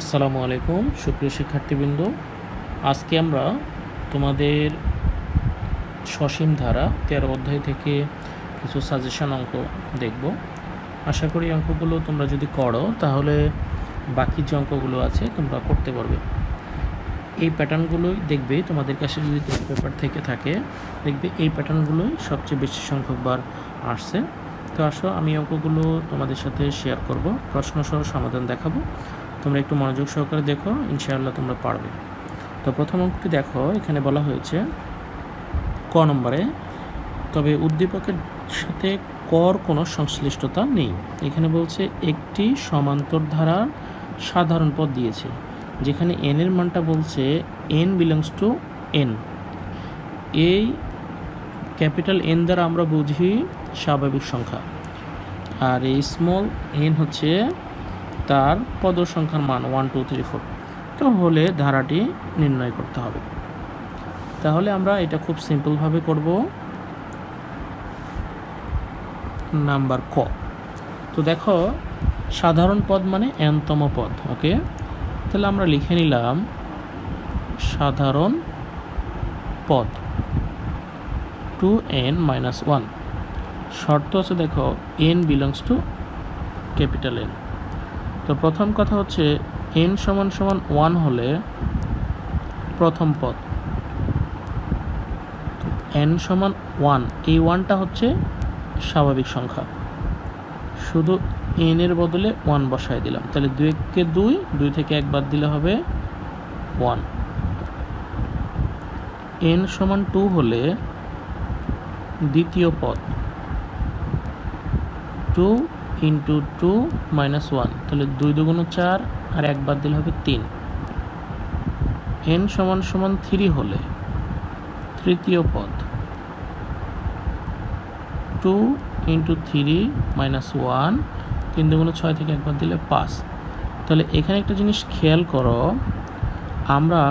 আসসালামু আলাইকুম সুপ্রিয় শিক্ষার্থীবৃন্দ, আজকে আমরা তোমাদের সসীম ধারা 13 অধ্যায় থেকে কিছু সাজেশন অঙ্ক দেখব। আশা করি অঙ্কগুলো তোমরা যদি করো তাহলে বাকি যে অঙ্কগুলো আছে তোমরা করতে পারবে। এই প্যাটার্নগুলোই দেখবে, তোমাদের কাছে যদি টেস্ট পেপার থেকে থাকে দেখবে এই প্যাটার্নগুলোই সবচেয়ে বেশি সংখ্যকবার আসছে। তো আসো আমি অঙ্কগুলো তোমাদের সাথে শেয়ার করব, প্রশ্নসহ সমাধান দেখাবো, তোমরা একটু মনোযোগ সহকারে দেখো, ইনশাআল্লাহ তোমরা পারবে। তো প্রথম অঙ্কটি দেখো, এখানে বলা হয়েছে ক নম্বরে, তবে উদ্দীপকের সাথে কর কোনো সংশ্লিষ্টতা নেই। এখানে বলছে একটি সমান্তর ধারার সাধারণ পদ দিয়েছে যেখানে n এর মানটা বলছে n বিলংস টু n। এই ক্যাপিটাল n দ্বারা আমরা বুঝি স্বাভাবিক সংখ্যা, আর এই স্মল n হচ্ছে তার পদ সংখ্যার মান 1 2 3 4। তো হলে ধারাটি নির্ণয় করতে হবে। তাহলে আমরা এটা খুব সিম্পলভাবে করব। নাম্বার ক, তো দেখো সাধারণ পদ মানে nতম পদ। ওকে, তাহলে আমরা লিখে নিলাম সাধারণ পদ 2n-1। শর্ত আছে দেখো n belongs to capital N। তো প্রথম কথা হচ্ছে n = 1 হলে প্রথম পদ, n সমান 1, এই 1টা হচ্ছে স্বাভাবিক সংখ্যা, শুধু n এর বদলে 1 বসায় দিলাম। তাহলে 2 কে 2 থেকে 1 বাদ দিলে হবে 1। n সমান 2 হলে দ্বিতীয় পদ 2 × 2 - 1, তাহলে 2 × 2 = 4 আর 1 বাদ দিলে হবে 3। n সমান 3 হলে তৃতীয় পদ 2 × 3 - 1, 3 × 6 থেকে 1 বাদ দিলে 5। তাহলে এখানে একটা জিনিস খেয়াল করো, আমরা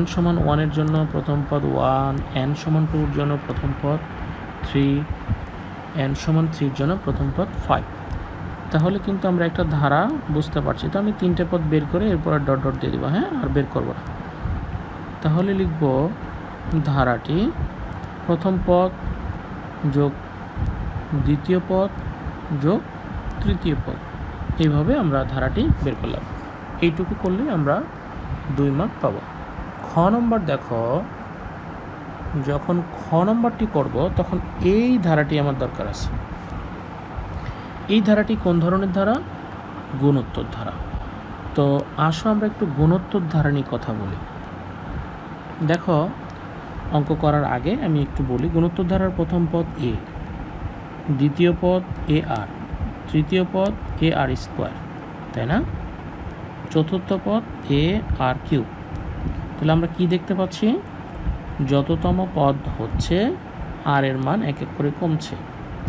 n সমান 1 এর জন্য প্রথম পদ 1, n সমান 2 জন্য প্রথম পদ 3, n সমান 3 জন্য প্রথম পদ 5। তাহলে কিন্তু আমরা একটা ধারা বুঝতে পারছি। তো আমি 3টে পদ বের করে এরপর ডট ডট দিয়ে দেবো, হ্যাঁ, আর বের করবো না। তাহলে লিখব ধারাটি প্রথম পদ যোগ দ্বিতীয় পদ যোগ তৃতীয় পদ, এইভাবে আমরা ধারাটি বের করলাম। এইটুকু করলে আমরা 2 মার্ক পাবো। খ নম্বর দেখো, যখন খ নম্বরটি করব তখন এই ধারাটি আমার দরকার আছে। এই ধারাটি কোন ধরনের ধারা? গুণোত্তর ধারা। তো আসো আমরা একটু গুণোত্তর ধারা নিয়ে কথা বলি। দেখো অঙ্ক করার আগে আমি একটু বলি, গুণোত্তর ধারার প্রথম পদ এ, দ্বিতীয় পদ এ আর, তৃতীয় পদ এ আর স্কোয়ার, তাই না? চতুর্থ পদ এ আর কিউব। তাহলে আমরা কি দেখতে পাচ্ছি, যততম পদ হচ্ছে আর এর মান এক এক করে কমছে,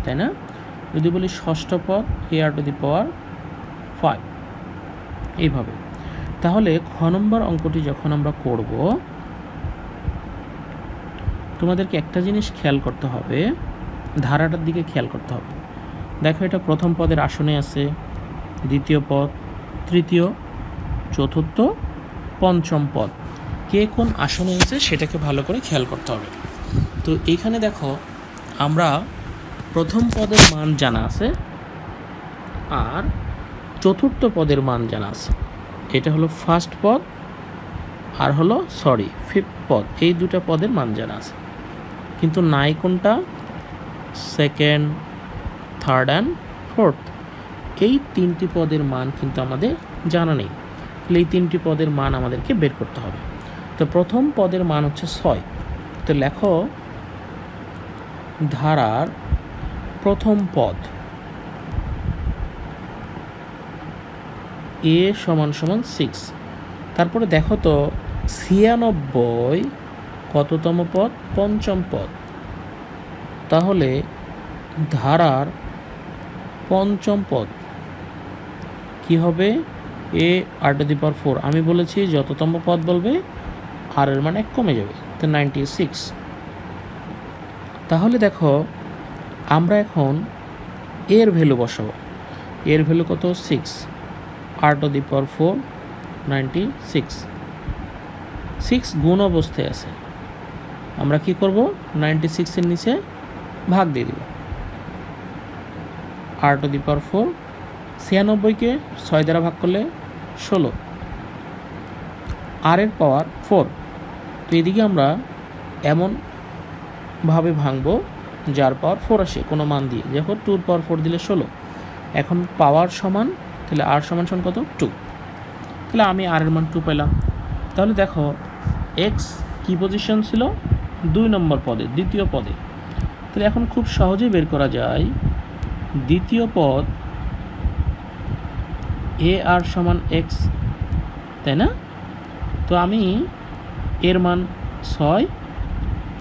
তাই না? যদি বলি ষষ্ঠ পদ AR⁵ এইভাবে। তাহলে খ নম্বর অঙ্কটি যখন আমরা করব তোমাদেরকে একটা জিনিস খেয়াল করতে হবে, ধারাটার দিকে খেয়াল করতে হবে। দেখো এটা প্রথম পদের আসনে আছে, দ্বিতীয় পদ, তৃতীয়, চতুর্থ, পঞ্চম পদ, কে কোন আসনে আছে সেটাকে ভালো করে খেয়াল করতে হবে। তো এইখানে দেখো আমরা প্রথম পদের মান জানা আছে আর চতুর্থ পদের মান জানা আছে। এটা হলো ফার্স্ট পদ আর হলো ফিফথ পদ, এই দুটা পদের মান জানা আছে, কিন্তু নাই কোনটা? সেকেন্ড, থার্ড অ্যান্ড ফোর্থ, এই 3টি পদের মান কিন্তু আমাদের জানা নেই। তাহলে এই 3টি পদের মান আমাদেরকে বের করতে হবে। তো প্রথম পদের মান হচ্ছে 6। তো লেখো ধারার প্রথম পদ A = 6। তারপরে দেখো তো 96 কততম পদ? পঞ্চম পদ। তাহলে ধারার পঞ্চম পদ কি হবে? AR⁴। আমি বলেছি যততম পদ বলবে আর এর মান 1 কমে যাবে, তো 96। তাহলে দেখো আমরা এখন এর ভ্যালু বসাবো, এর ভ্যালু কত? 6। r to the power 4 96 6 গুণ অবস্থায় আছে আমরা কি করব 96 এর নিচে ভাগ দিয়ে দেব r to the power 4 96 কে 6 দ্বারা ভাগ করলে 16 r এর পাওয়ার 4 তো এদিকে আমরা এমন ভাবে ভাঙবো যার পাওয়ার 4 আসে কোনো মান দিয়ে দেখো 2 এর পাওয়ার 4 দিলে 16 এখন পাওয়ার সমান তাহলে r সমান সমান কত 2 তাহলে আমি r এর মান 2 পেলাম তাহলে দেখো x কি পজিশন ছিল 2 নম্বর পদে দ্বিতীয় পদে তাহলে এখন খুব সহজে বের করা যায় দ্বিতীয় পদ ar সমান x তাই না তো আমি এর মান 6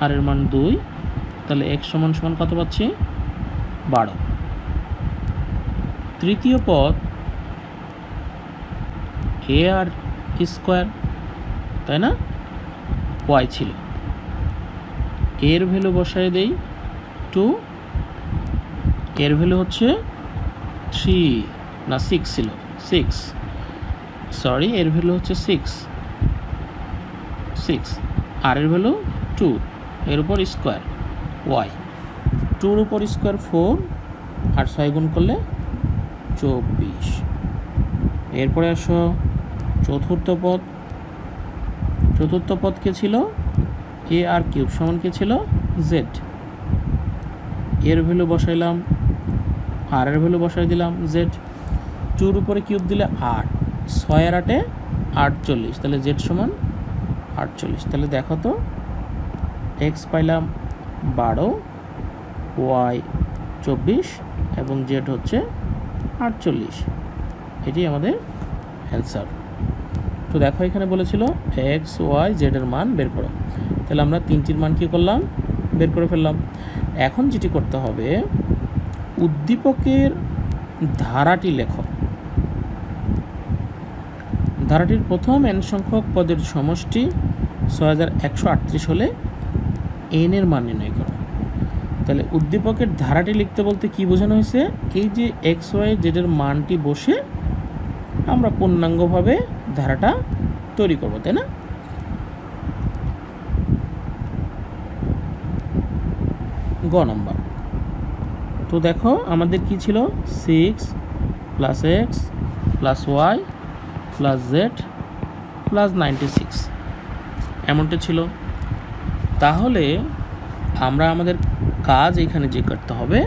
r এর মান 2 তাহলে x সমান সমান কত পাচ্ছি 12 তৃতীয় পদ ar স্কয়ার তাই না y ছিল এর ভ্যালু বসায় দেই 2 এর ভ্যালু হচ্ছে 3 না 6 ছিল 6 সরি এর ভ্যালু হচ্ছে 6 r এর ভ্যালু 2 এর উপর স্কয়ার y 2 এর উপর স্কয়ার 4 আর 6 গুণ করলে 24 এরপরে আসো চতুর্থ পদ কে ছিল ar কিউব সমান কে ছিল z এর ভ্যালু বসাইলাম r এর ভ্যালু বসাই দিলাম z 2 এর উপরে কিউব দিলে 8 6 আর 8 এ 48 তাহলে z সমান 48 তাহলে দেখো তো x পাইলাম 12 y 24 এবং z হচ্ছে 48 এটি আমাদের অ্যানসার তো দেখো এখানে বলেছিল x y z এর মান বের করো তাহলে আমরা তিনটির মান কি করলাম বের করে ফেললাম এখন যেটি করতে হবে উদ্দীপকের ধারাটি লেখো ধারাটির প্রথম n সংখ্যক পদের সমষ্টি 6138 হলে n এর মান নির্ণয় করো তাহলে উদ্দীপকের ধারাটি লিখতে বলতে কি বোঝানো হয়েছে এই যে x y z এর মানটি বসে আমরা পূর্ণাঙ্গভাবে ধারাটা তৈরি করব তাই না গ নাম্বার তো দেখো আমাদের কি ছিল 6 + x plus y plus z plus 96 এমনটা ছিল তাহলে আমরা আমাদের কাজ এখানে যে করতে হবে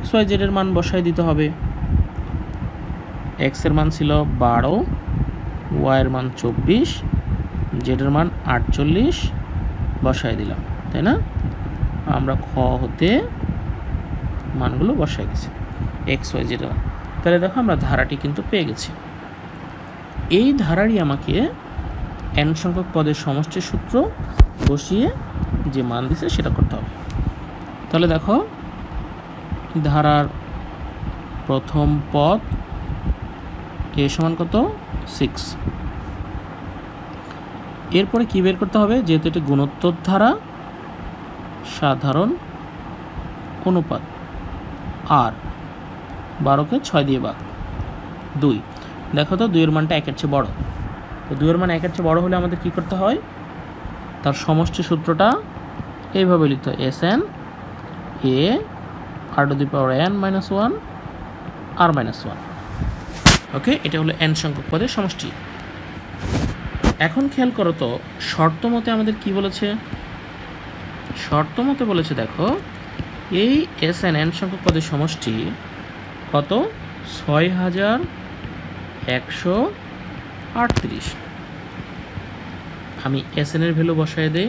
x y z এর মান বসায় দিতে হবে x এর মান ছিল 12 y এর মান 24 z এর মান 48 বসায় দিলাম তাই না আমরা খ হতে মানগুলো বসায় গেছি x y z তাহলে দেখো আমরা ধারাটি কিন্তু পেয়ে গেছি এই ধারারই আমাকে n সংখ্যক পদের সমষ্টির সূত্র বসিয়ে যে মান দিয়েছে সেটা করতে হবে তাহলে দেখো ধারার প্রথম পদ a সমান কত 6 এরপরে কি বের করতে হবে যেহেতু এটা গুণোত্তর ধারা সাধারণ অনুপাত আর 12 কে 6 দিয়ে ভাগ 2 দেখো তো 2 এর মানটা 1 এর চেয়ে বড় তো 2 এর মান 1 এর চেয়ে বড় হলে আমাদের কি করতে হয় তার সমষ্টি সূত্রটা এইভাবে লিখতে হয় sn a r to the power n minus 1 r minus 1 ওকে এটা হলো n সংখ্যক পদের সমষ্টি এখন খেয়াল করো তো শর্তমতে আমাদের কি বলেছে শর্তমতে বলেছে দেখো এই sn n সংখ্যক পদের সমষ্টি কত 6138 আমি sn এর ভ্যালু বসায় দেই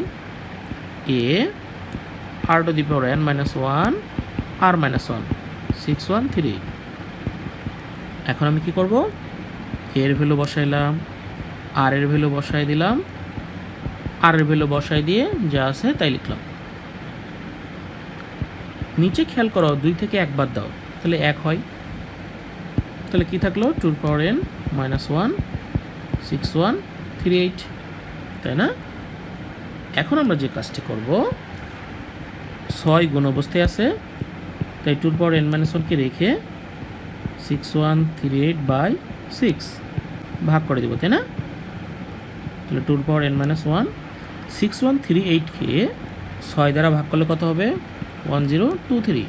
a r to the power n minus 1 r minus 1 613 এখন আমি কি করব এর ভ্যালু বসাইলাম আর এর ভ্যালু বসাই দিলাম আর এর ভ্যালু বসাই দিয়ে যা আছে তাই লিখলাম নিচে খেয়াল করো 2 থেকে 1 বাদ দাও তাহলে 1 হয় তাহলে কি থাকলো 2 পাওয়ার n - 1 6138 তাই না এখন আমরা যে কাজটি করব 6 গুণ অবস্থায় আছে তাই 2 পাওয়ার n - 1 কে রেখে 6138 by 6 ভাগ করে দেব তাই না তাহলে 2 পাওয়ার n - 1 6138 কে 6 দ্বারা ভাগ করলে কত হবে 1023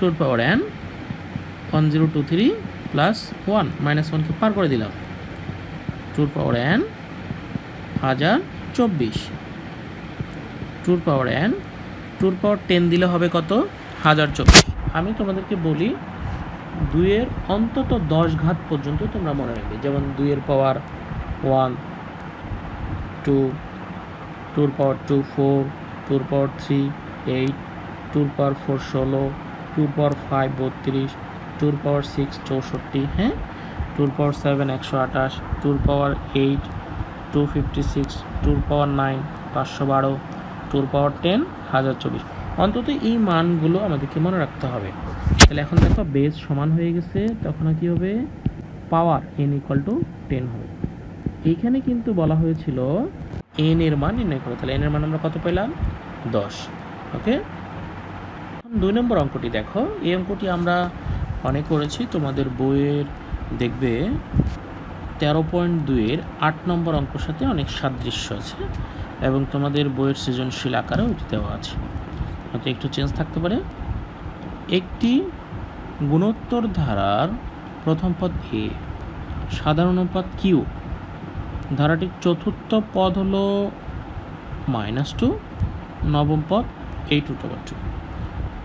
2 পাওয়ার n 1023 plus 1 minus 1 কে পার করে দিলাম 2 পাওয়ার n 1024 2 পাওয়ার n 2 পাওয়ার 10 দিলে হবে কত 1024 আমি তোমাদেরকে বলি 2 এর অন্তত 10 ঘাত পর্যন্ত তোমরা মনে রাখবে যেমন 2 এর পাওয়ার 1 2 2 এর পাওয়ার 2 4 2 এর পাওয়ার 3 8 2 এর পাওয়ার 4 16 2 এর পাওয়ার 5 32 2 এর পাওয়ার 6 64 হ্যাঁ 2 এর পাওয়ার 7 128 2 এর পাওয়ার 8 256 2 এর পাওয়ার 9 512 2 এর পাওয়ার 10 1024 অন্তত এই মানগুলো আমাদেরকে মনে রাখতে হবে তাহলে এখন দেখো বেস সমান হয়ে গেছে তখন কি হবে পাওয়ার n = 10 হবে এইখানে কিন্তু বলা হয়েছিল n এর মান নির্ণয় করো তাহলে n এর মান আমরা কত পেলাম 10 ওকে এখন 2 নম্বর অঙ্কটি দেখো এই অঙ্কটি আমরা অনেক করেছি তোমাদের বইয়ের দেখবে 13.2 এর 8 নম্বর অঙ্কের সাথে অনেক সাদৃশ্য আছে এবং তোমাদের বইয়ের সৃজনশীল আকারে দেওয়া আছে হয়তো একটু চেঞ্জ থাকতে পারে একটি গুণোত্তর ধারার প্রথম পদ a সাধারণ অনুপাত q ধারাটির চতুর্থ পদ হলো -2 নবম পদ a2/2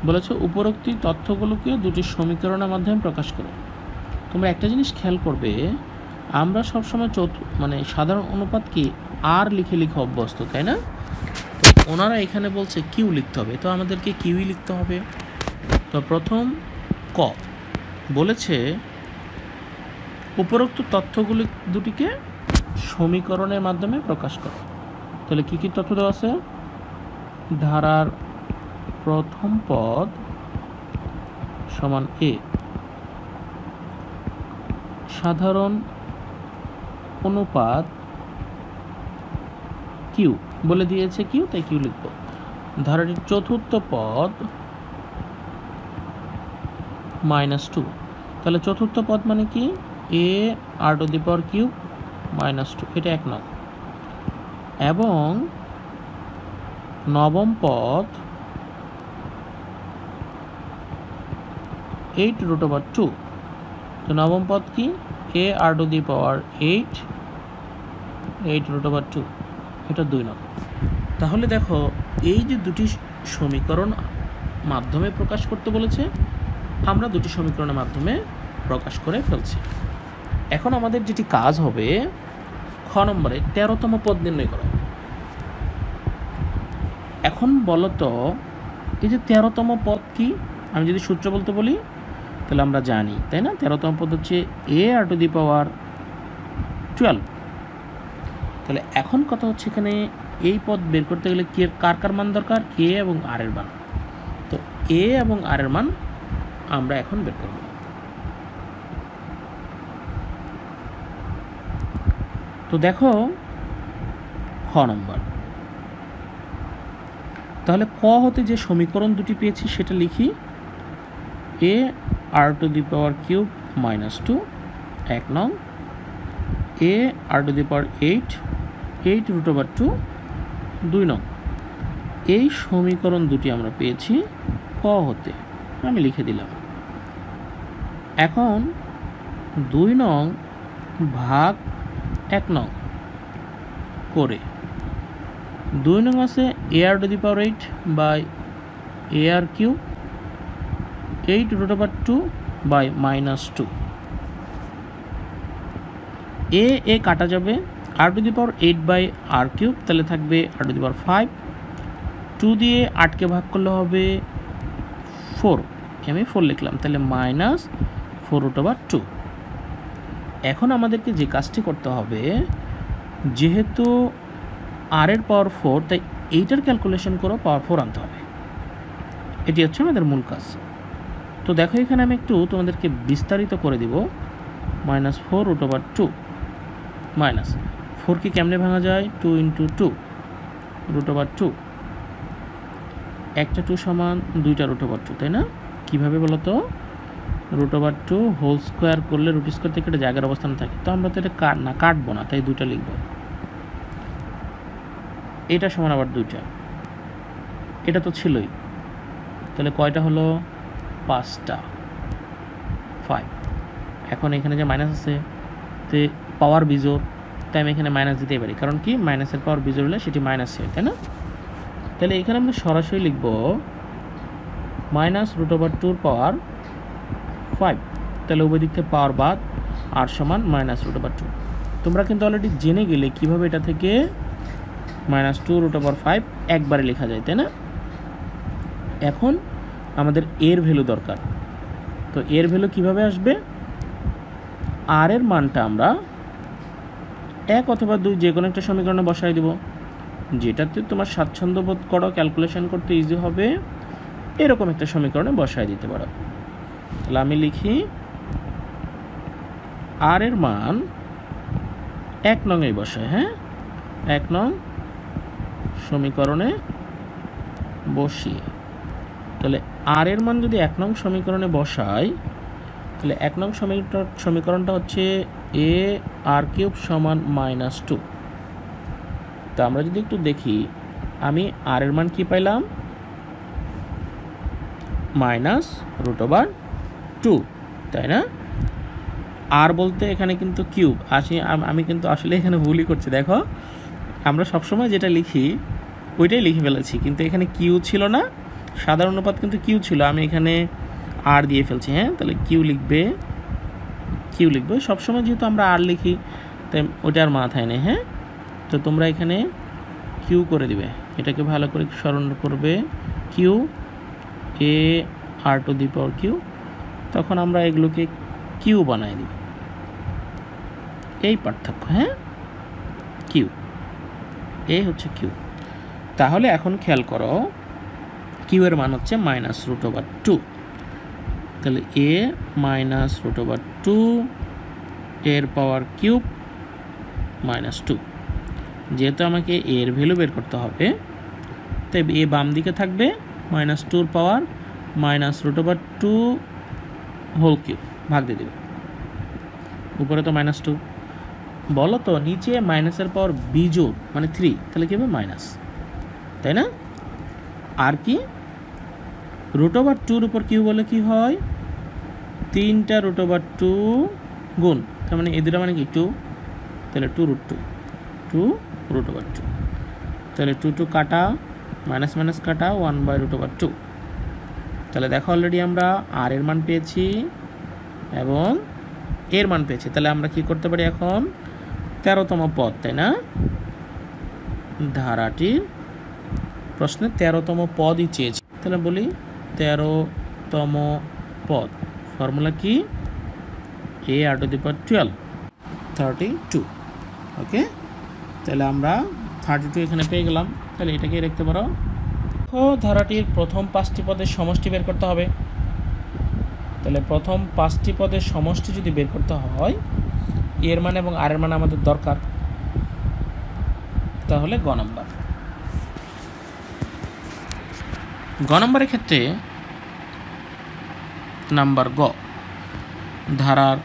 বলেছে উপরোক্ত তথ্যগুলোকে দুটি সমীকরণের মাধ্যমে প্রকাশ করো তোমরা একটা জিনিস খেয়াল করবে আমরা সব সময় সাধারণ অনুপাত কি r লিখে লিখে অভ্যস্ত তাই না ওনারা এখানে বলছে কিউ লিখতে হবে তো আমাদেরকে কিউই লিখতে হবে তো প্রথম ক বলেছে উপরোক্ত তথ্যগুলি দুটিকে সমীকরণের মাধ্যমে প্রকাশ করা তাহলে কি কি তথ্য দেওয়া আছে ধারার প্রথম পদ সমান a সাধারণ অনুপাত কিউ বলে দিয়েছে কিউ তাই কিউ লিখব ধারাটির চতুর্থ পদ -2 তাহলে চতুর্থ পদ মানে কি a r³ -2 এটা এক নং এবং নবম পদ 8√2 তো নবম পদ কি a r³8 8√2 এটা 2 নং তাহলে দেখো এই যে দুটি সমীকরণ মাধ্যমে প্রকাশ করতে বলেছে আমরা দুটি সমীকরণের মাধ্যমে প্রকাশ করে ফেলছি এখন আমাদের যেটি কাজ হবে খ নম্বরে 13তম পদ নির্ণয় করা এখন বলো তো এই যে 13তম পদ কি আমি যদি সূত্র বলতে বলি তাহলে আমরা জানি তাই না 13তম পদ হচ্ছে a r³12 তাহলে এখন কথা হচ্ছে এখানে এই পদ বের করতে গেলে কি এর কার মান দরকার a এবং r এর মান তো a এবং r এর মান আমরা এখন বের করব তো দেখো খ নম্বর তাহলে ক হতে যে সমীকরণ দুটি পেয়েছি সেটা লিখি a r³ - 2 এক নং a r³8 8√2 দুই নং এই সমীকরণ দুটি আমরা পেয়েছি ক হতে আমি লিখে দিলাম এখন 2 নং ভাগ 1 নং করে 2 নং আছে a r³8 / a r³ 8√2 - 2 a a কাটা যাবে r³8 / r³ তাহলে থাকবে r³5 2 দিয়ে 8 কে ভাগ করলে হবে 4 আমি 4 লিখলাম তাহলে -4√2 এখন আমাদেরকে যে কাজটি করতে হবে যেহেতু r এর পাওয়ার 4 তাই এইটার ক্যালকুলেশন করো পাওয়ার 4 আনতে হবে এটি হচ্ছে আমাদের মূল কাজ তো দেখো এখানে আমি একটু তোমাদেরকে বিস্তারিত করে দেব -4√2 -4 কে কেমনে ভাঙা যায় 2 × 2 √2 একটা 2 সমান 2টা √2 তাই না কিভাবে বলো তো root over 2 whole square korle root square theke eta jagar obosthan thake to amra to eta কাটবো না তাই দুইটা লিখব এটা সমান আবার দুইটা এটা তো ছিলই তাহলে কয়টা হলো পাঁচটা 5 এখন এখানে যে মাইনাস আছে তে পাওয়ার বিজোড় তাই আমি এখানে মাইনাস দিতেই পারি কারণ কি মাইনাসের পাওয়ার বিজোড় হলে সেটি মাইনাস হয় তাই না তাহলে এখানে আমরা সরাসরি লিখব minus root over 2 power 5 তাহলে ওই দিক থেকে পাওয়ার বাদ আর সমান minus root over 2 তোমরা কিন্তু অলরেডি জেনে গেলে কিভাবে এটা থেকে minus 2 root over 5 একবারে লেখা যায় তাই না এখন আমাদের এর ভ্যালু দরকার তো এর ভ্যালু কিভাবে আসবে আর এর মানটা আমরা এক অথবা দুই যে কোনো একটা সমীকরণে বসায় দেব যেটাতে তোমার স্বাচ্ছন্দ্য বোধ করো ক্যালকুলেশন করতে ইজি হবে এরকম একটা সমীকরণে বসায় দিতে পারো তাহলে আমি লিখি আর এর মান 1 নং এ বসায় হ্যাঁ 1 নং সমীকরণে বসিয়ে তাহলে আর এর মান যদি 1 নং সমীকরণে বসাই তাহলে 1 নং সমীকরণটা হচ্ছে a r³ = -2 তো আমরা যদি একটু দেখি আমি আর এর মান কি পাইলাম minus root over 2 তাই না আর বলতে এখানে কিন্তু কিউব আসি আমি কিন্তু আসলে এখানে ভুলই করছি দেখো আমরা সব সময় যেটা লিখি ওইটাই লিখে ফেলেছি কিন্তু এখানে কিউ ছিল না সাধারণ অনুপাত কিন্তু কিউ ছিল আমি এখানে আর দিয়ে ফেলছি হ্যাঁ তাহলে কিউ লিখবে সব সময় যেহেতু আমরা আর লিখি তাই ওটার মাথায় নেই হ্যাঁ তো তোমরা এখানে কিউ করে দিবে এটাকে ভালো করে স্মরণ করবে Q a r to the power q তখন আমরা এগুলোকে q বানাই দিব এই পার্থক্য হ্যাঁ q a হচ্ছে q তাহলে এখন খেয়াল করো q এর মান হচ্ছে -√2 তাহলে a -√2 এর পাওয়ার কিউব -2 যেহেতু আমাকে a এর ভ্যালু বের করতে হবে তাই a বাম দিকে থাকবে -2 power -√2 whole cube ভাগ দিয়ে দেব উপরে তো -2 বলো তো নিচে মাইনাসের পাওয়ার বিজোড় মানে 3 তাহলে কি হবে মাইনাস তাই না আর কি √2 এর উপর কিউ বলে কি হয় 3টা √2 গুণ তার মানে এদিকে মানে কি 2 তাহলে 2√2 2√2 তাহলে 2 2 কাটা माइनस माइनस काटा 1/√2 তাহলে দেখো অলরেডি আমরা r এর মান পেয়েছি এবং a এর মান পেয়েছি তাহলে আমরা কি করতে পারি এখন 13 তম পদ তাই না ধারাটি প্রশ্নে 13 তম পদই চেয়েছে তাহলে বলি 13 তম পদ ফর্মুলা কি a r to the power 12 32 ওকে তাহলে আমরা 32 এখানে পেয়ে গেলাম তাহলে এটাকে লিখতে পারো ও ধারাটির প্রথম 5টি পদের সমষ্টি বের করতে হবে তাহলে প্রথম 5টি পদের সমষ্টি যদি বের করতে হয় a এর মান এবং r এর মান আমাদের দরকার তাহলে গ নম্বরের ক্ষেত্রে নাম্বার গ ধারার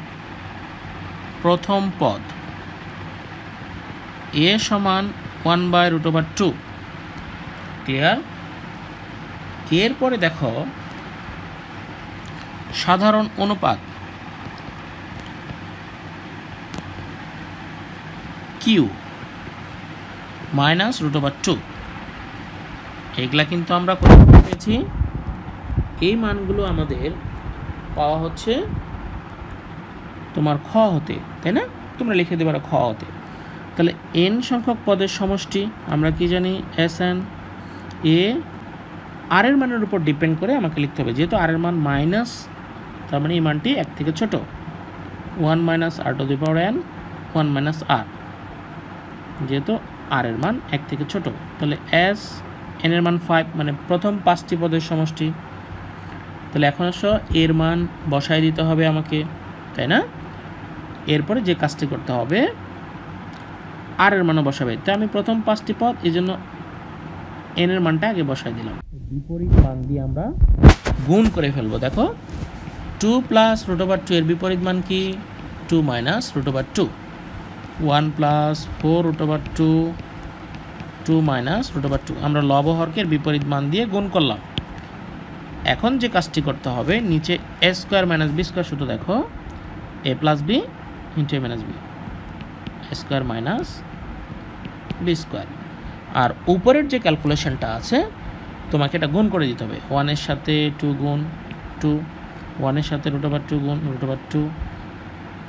প্রথম পদ a সমান 1/√2 ক্লিয়ার এরপরে দেখো সাধারণ অনুপাত কিউ -√2 এগুলা কিন্তু আমরা কোথায় পেয়েছি এই মানগুলো আমাদের পাওয়া হচ্ছে তোমার খ হতে তাই না তোমরা লিখে দিবা খ হতে তাহলে n সংখ্যক পদের সমষ্টি আমরা কি জানি sn a r এর মানের উপর ডিপেন্ড করে আমাকে লিখতে হবে যেহেতু r এর মান মাইনাস তার মানে এই মানটি 1 থেকে ছোট 1 - r to the power n 1 - r যেহেতু r এর মান 1 থেকে ছোট তাহলে s n এর মান 5 মানে প্রথম 5টি পদের সমষ্টি তাহলে এখন এসো এর মান বসায় দিতে হবে আমাকে তাই না এরপরে যে কাজটি করতে হবে r এর মান বসাবে তাই আমি প্রথম 5টি পদ এজন্য n এর মানটা আগে বসাই দিলাম বিপরীত মান দিয়ে আমরা গুণ করে ফেলবো দেখো 2 plus root over 2 এর বিপরীত মান কি 2 minus root over 2 1 plus 4 root over 2 2 minus root over 2 আমরা লব হরকের বিপরীত মান দিয়ে গুণ করলাম এখন যে কাজটি করতে হবে নিচে a square minus b square সূত্র দেখো a plus b into a minus b a square minus b square আর উপরের যে ক্যালকুলেশনটা আছে তোমাকে এটা গুণ করে দিতে হবে 1 এর সাথে 2 গুণ 2 1 এর সাথে √2 গুণ √2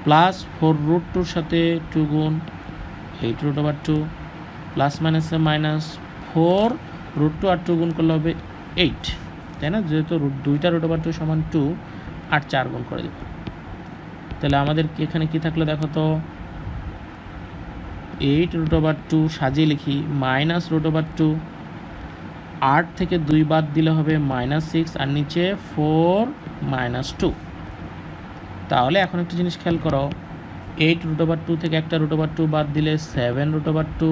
প্লাস 4 √2 এর সাথে 2 গুণ 8 √2 প্লাস মাইনাস এ মাইনাস 4 √2 আর 2 গুণ করলে হবে 8 তাই না যেহেতু √2 টা √2 সমান 2 আর 4 গুণ করে দেব তাহলে আমাদের এখানে কি থাকলো দেখো তো 8 √2 সাজিয়ে লিখি মাইনাস √2 8 থেকে 2 বাদ দিলে হবে -6 আর নিচে 4 -2 তাহলে এখন একটা জিনিস খেয়াল করো 8 √2 থেকে একটা √2 বাদ দিলে 7 √2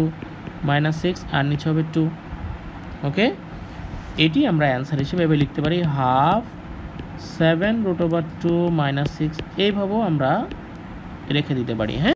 -6 আর নিচে হবে 2 ওকে এটি আমরা आंसर হিসেবে এভাবে লিখতে পারি 1/2 7 √2 -6 এইভাবেও আমরা রেখে দিতে পারি হ্যাঁ